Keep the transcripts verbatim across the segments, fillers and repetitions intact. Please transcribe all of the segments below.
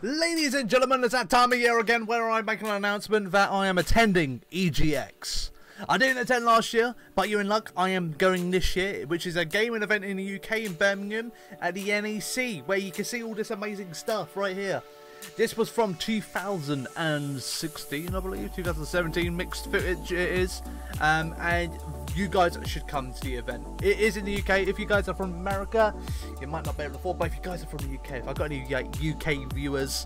Ladies and gentlemen, it's that time of year again where I make an announcement that I am attending E G X. I didn't attend last year, but you're in luck, I am going this year, which is a gaming event in the U K in Birmingham at the N E C, where you can see all this amazing stuff right here. This was from two thousand sixteen, I believe, two thousand seventeen, mixed footage it is, um, and you guys should come to the event. It is in the U K. If you guys are from America, you might not be able to afford, but if you guys are from the U K, if I've got any like, U K viewers,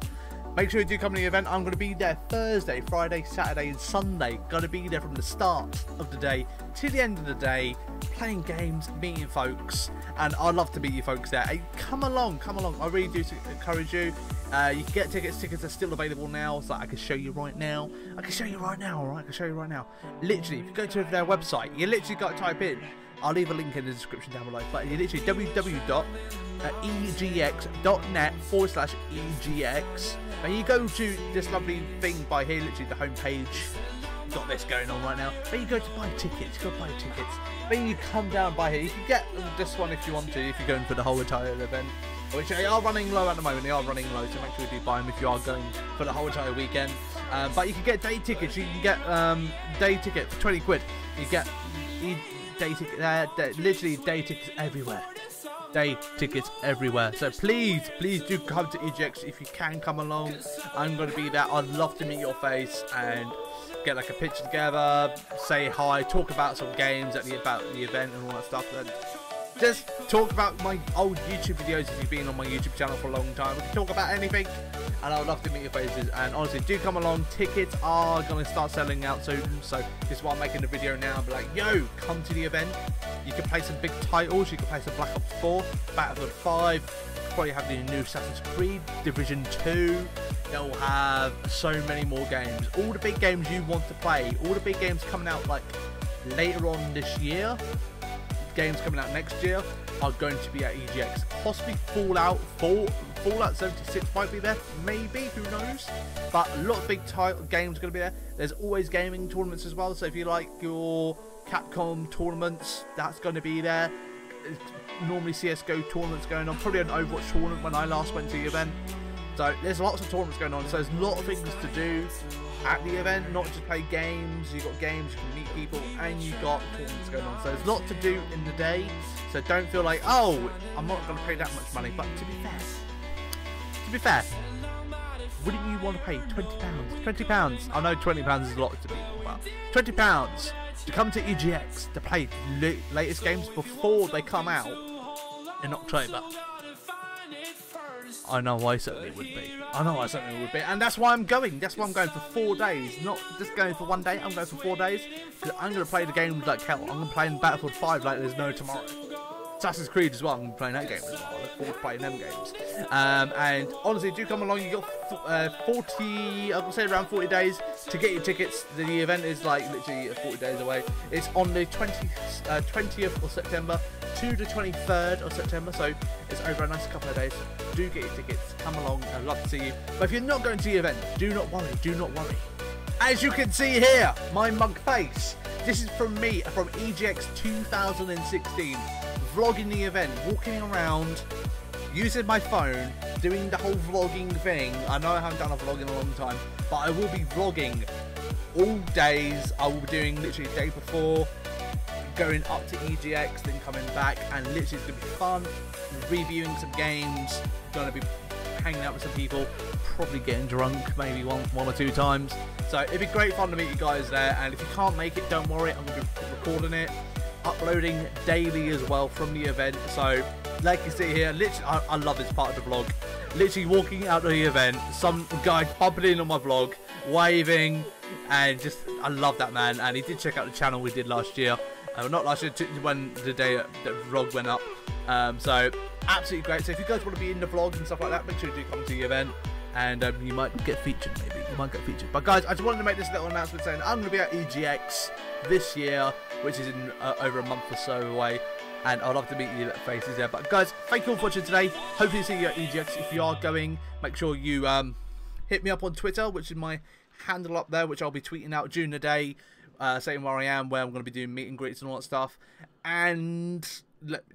make sure you do come to the event. I'm going to be there Thursday, Friday, Saturday and Sunday. Going to be there from the start of the day to the end of the day, playing games, meeting folks, and I'd love to meet you folks there. Hey, come along, come along. I really do encourage you. Uh, you can get tickets. Tickets are still available now, so I can show you right now. I can show you right now, alright? I can show you right now. Literally, if you go to their website, you literally got to type in. I'll leave a link in the description down below. But you literally w w w dot e g x dot net forward slash E G X. And you go to this lovely thing by here, literally the homepage. Got this going on right now. Then you go to buy tickets. You go buy tickets. Then you come down by here. You can get this one if you want to. If you're going for the whole entire event, which they are running low at the moment. They are running low, so make sure you do buy them if you are going for the whole entire weekend. Um, but you can get day tickets. You can get um, day ticket for twenty quid. You get day ticket. Uh, day, literally day tickets everywhere. Day tickets everywhere. So please, please do come to E G X if you can. Come along. I'm going to be there. I'd love to meet your face and get like a picture together, say hi, talk about some games at the about the event and all that stuff, and just talk about my old YouTube videos if you've been on my YouTube channel for a long time. We can talk about anything, and I would love to meet your faces. And honestly, do come along. Tickets are going to start selling out soon, so this is why I'm making the video now. Be like, yo, come to the event. You can play some big titles. You can play some Black Ops four, Battlefield five. Probably have the new Assassin's Creed, Division two. They'll have so many more games. All the big games you want to play. All the big games coming out like later on this year. Games coming out next year are going to be at E G X. Possibly Fallout four, Fallout seventy-six might be there. Maybe, who knows? But a lot of big title games are going to be there. There's always gaming tournaments as well. So if you like your Capcom tournaments, that's going to be there. Normally C S G O tournaments going on, probably an Overwatch tournament when I last went to the event. So there's lots of tournaments going on, so there's a lot of things to do at the event, not just play games. You've got games, you can meet people, and you've got tournaments going on, so there's a lot to do in the day. So don't feel like, oh, I'm not going to pay that much money. But to be fair, to be fair, wouldn't you want to pay twenty pounds? twenty pounds, I know twenty pounds is a lot to people, but twenty pounds to come to E G X to play the latest games before they come out in October. I know I certainly would be. I know I certainly would be. And that's why I'm going. That's why I'm going for four days. Not just going for one day. I'm going for four days. Because I'm going to play the games like hell. I'm going to play in Battlefield five like there's no tomorrow. Assassin's Creed as well. I'm playing that game as well. I look forward to playing them games. Um, and honestly, do come along. You got uh, forty, I would say around forty days to get your tickets. The event is like literally forty days away. It's on the twentieth of September to the twenty-third of September. So it's over a nice couple of days. Do get your tickets. Come along. I'd love to see you. But if you're not going to the event, do not worry. Do not worry. As you can see here, my mug face. This is from me from E G X two thousand sixteen. Vlogging the event, walking around, using my phone, doing the whole vlogging thing. I know I haven't done a vlog in a long time, but I will be vlogging all days. I will be doing literally the day before, going up to E G X, then coming back, and literally it's going to be fun, reviewing some games, going to be hanging out with some people, probably getting drunk maybe one one or two times. So it'd be great fun to meet you guys there, and if you can't make it, don't worry, I'm going to be recording it, uploading daily as well from the event. So like you see here, literally I, I love this part of the vlog. Literally walking out of the event, some guy popping in on my vlog, waving, and just I love that man. And he did check out the channel we did last year, uh, not last year, when the day the vlog went up. Um, so absolutely great. So if you guys want to be in the vlog and stuff like that, make sure you do come to the event, and um, you might get featured. Maybe you might get featured. But guys, I just wanted to make this little announcement saying I'm going to be at E G X this year, which is in uh, over a month or so away, and I'd love to meet you faces there. But guys, thank you all for watching today. Hopefully see you at E G X. If you are going, make sure you um, hit me up on Twitter, which is my handle up there, which I'll be tweeting out during the day, uh, saying where I am, where I'm going to be doing meet and greets and all that stuff. And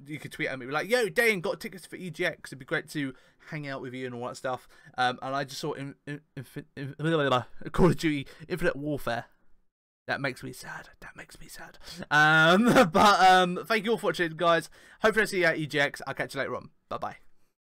you could tweet at me like, yo, Dane, got tickets for E G X. It'd be great to hang out with you and all that stuff. Um, and I just saw in, in, in, in, Call of Duty Infinite Warfare. That makes me sad. That makes me sad. Um, but um, thank you all for watching, guys. Hopefully I see you at E G X. I'll catch you later on. Bye-bye.